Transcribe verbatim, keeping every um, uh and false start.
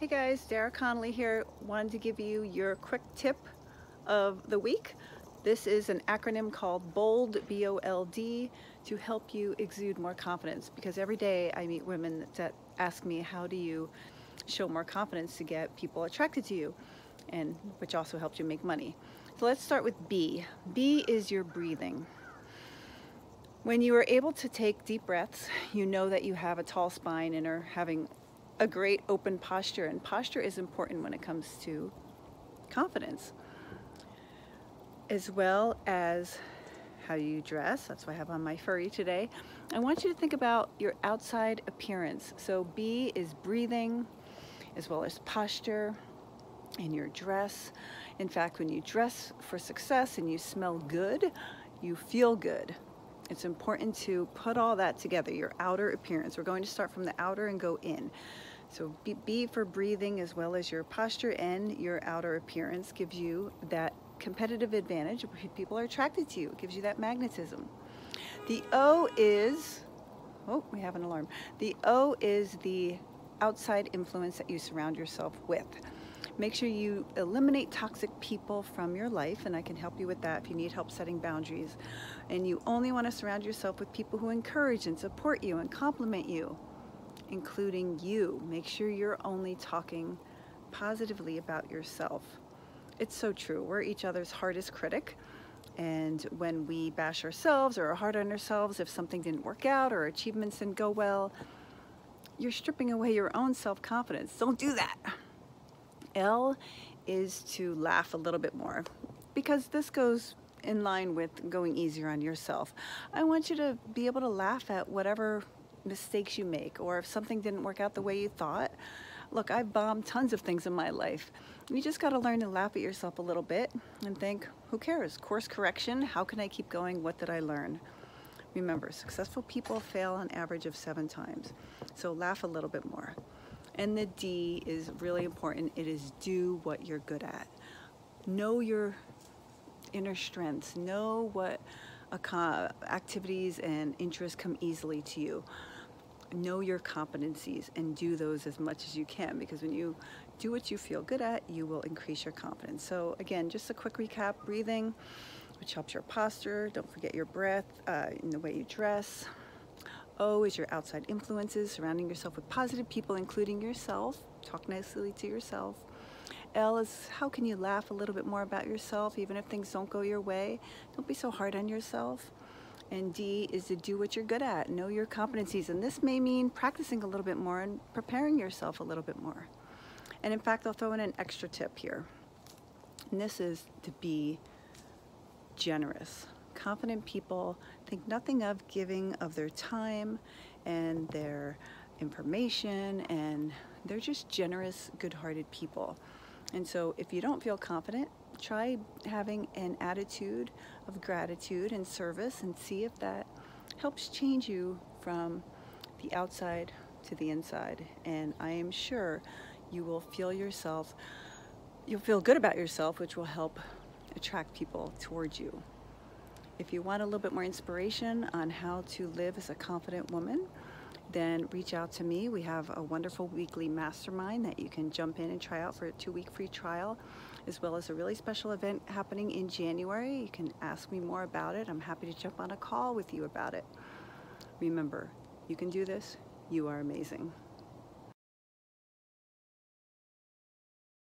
Hey guys, Dara Connolly here. Wanted to give you your quick tip of the week. This is an acronym called BOLD, B O L D, to help you exude more confidence, because every day I meet women that ask me, how do you show more confidence to get people attracted to you, and which also helps you make money. So let's start with B. B is your breathing. When you are able to take deep breaths, you know that you have a tall spine and are having a great open posture, and posture is important when it comes to confidence, as well as how you dress. That's why I have on my furry today. I want you to think about your outside appearance. So B is breathing, as well as posture and your dress. In fact, when you dress for success and you smell good, you feel good. It's important to put all that together, your outer appearance. We're going to start from the outer and go in. So B, B for breathing, as well as your posture and your outer appearance, gives you that competitive advantage. People are attracted to you. It gives you that magnetism. The O is, oh, we have an alarm. The O is the outside influence that you surround yourself with. Make sure you eliminate toxic people from your life, and I can help you with that if you need help setting boundaries. And you only want to surround yourself with people who encourage and support you and compliment you, including you. Make sure you're only talking positively about yourself. It's so true. We're each other's hardest critic. And when we bash ourselves or are hard on ourselves, if something didn't work out or achievements didn't go well, you're stripping away your own self-confidence. Don't do that. L is to laugh a little bit more, because this goes in line with going easier on yourself. I want you to be able to laugh at whatever mistakes you make, or if something didn't work out the way you thought. Look, I've bombed tons of things in my life. You just got to learn to laugh at yourself a little bit and think, who cares? Course correction. How can I keep going? What did I learn? Remember, successful people fail on average of seven times. So laugh a little bit more. And the D is really important. It is do what you're good at. Know your inner strengths. Know what activities and interests come easily to you. Know your competencies and do those as much as you can, because when you do what you feel good at, you will increase your confidence. So again, just a quick recap: breathing, which helps your posture. Don't forget your breath uh, in the way you dress. O is your outside influences, surrounding yourself with positive people, including yourself. Talk nicely to yourself. L is how can you laugh a little bit more about yourself, even if things don't go your way. Don't be so hard on yourself. And D is to do what you're good at, know your competencies. And this may mean practicing a little bit more and preparing yourself a little bit more. And in fact, I'll throw in an extra tip here. And this is to be generous. Confident people think nothing of giving of their time and their information, and they're just generous, good-hearted people. And so if you don't feel confident, try having an attitude of gratitude and service, and see if that helps change you from the outside to the inside. And I am sure you will feel yourself, you'll feel good about yourself, which will help attract people towards you. If you want a little bit more inspiration on how to live as a confident woman, then reach out to me. We have a wonderful weekly mastermind that you can jump in and try out for a two-week free trial, as well as a really special event happening in January. You can ask me more about it. I'm happy to jump on a call with you about it. Remember, you can do this. You are amazing.